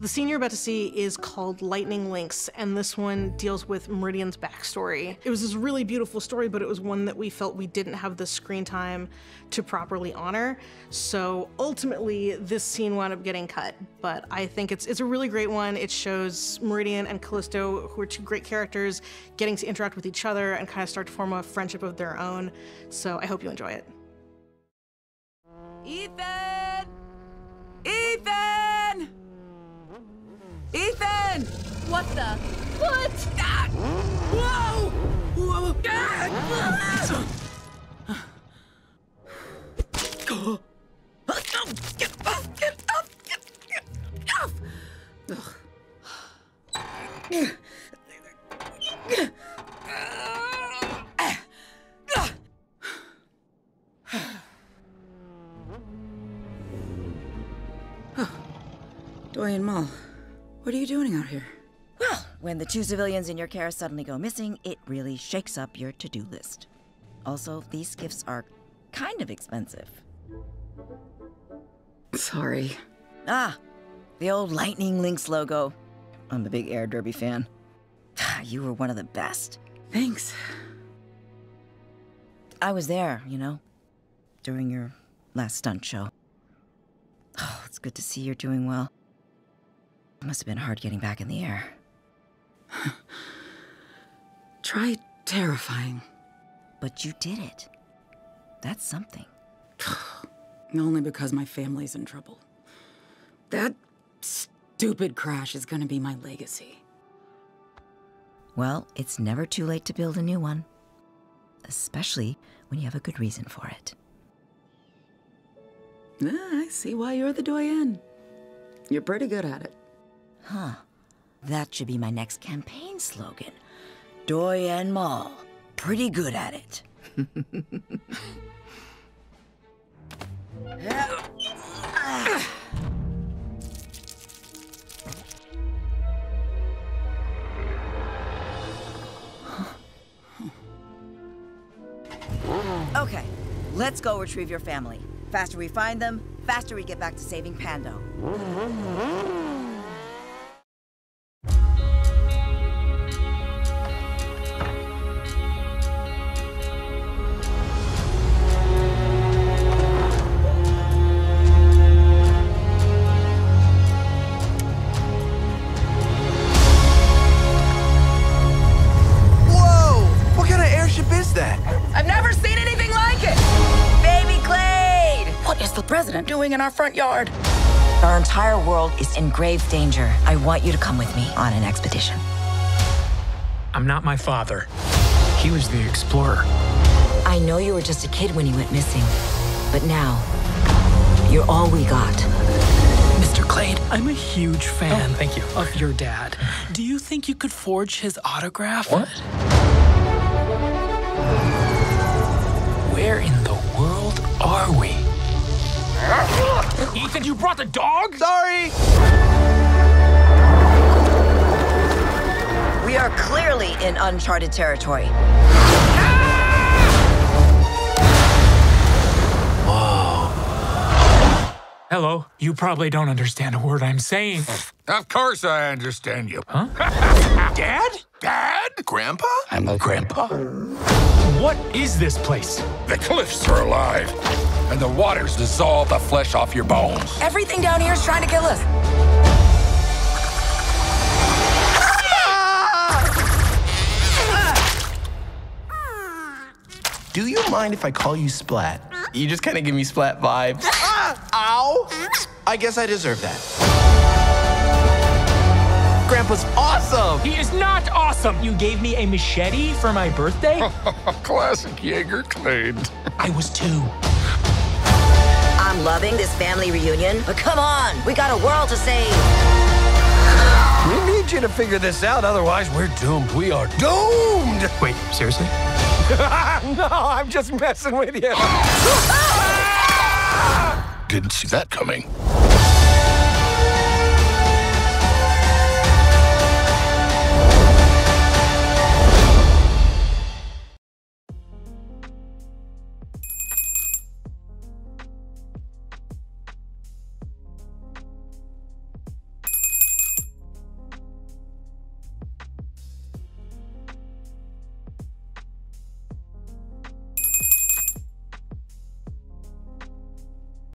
The scene you're about to see is called Lightning Lynx, and this one deals with Meridian's backstory. It was this really beautiful story, but it was one that we felt we didn't have the screen time to properly honor. So ultimately, this scene wound up getting cut, but I think it's a really great one. It shows Meridian and Callisto, who are two great characters, getting to interact with each other and kind of start to form a friendship of their own. So I hope you enjoy it. Ethan! Ethan! Ethan! What the? What? Ah! Whoa! Whoa! Ah! Oh, no! Get off! Get off! Get off! Dwayne, Maul. What are you doing out here? Well, when the two civilians in your care suddenly go missing, it really shakes up your to-do list. Also, these gifts are kind of expensive. Sorry. Ah, the old Lightning Lynx logo. I'm a big Air Derby fan. You were one of the best. Thanks. I was there, you know, during your last stunt show. Oh, it's good to see you're doing well. It must have been hard getting back in the air. Try terrifying. But you did it. That's something. Only because my family's in trouble. That stupid crash is gonna be my legacy. Well, it's never too late to build a new one. Especially when you have a good reason for it. I see why you're the doyenne. You're pretty good at it. Huh. That should be my next campaign slogan. Doyenne Maul. Pretty good at it. Okay, let's go retrieve your family. Faster we find them, faster we get back to saving Pando. Doing in our front yard. Our entire world is in grave danger. I want you to come with me on an expedition. I'm not my father. He was the explorer. I know you were just a kid when he went missing, but now you're all we got. Mr. Clade, I'm a huge fan thank you. Of your dad. Do you think you could forge his autograph? What? Where in the world are we? Ethan, you brought the dog? Sorry! We are clearly in uncharted territory. Ah! Whoa. Hello. You probably don't understand a word I'm saying. Of course I understand you. Huh? Dad? Dad? Grandpa? I'm a grandpa. What is this place? The cliffs are alive. And the waters dissolve the flesh off your bones. Everything down here is trying to kill us. Do you mind if I call you Splat? You just kind of give me Splat vibes. Ow! I guess I deserve that. Grandpa's awesome! He is not awesome! You gave me a machete for my birthday? Classic Jaeger Clade. I was 2. I'm loving this family reunion, but come on, we got a world to save. We need you to figure this out, otherwise we're doomed. We are doomed! Wait, seriously? No, I'm just messing with you. Didn't see that coming.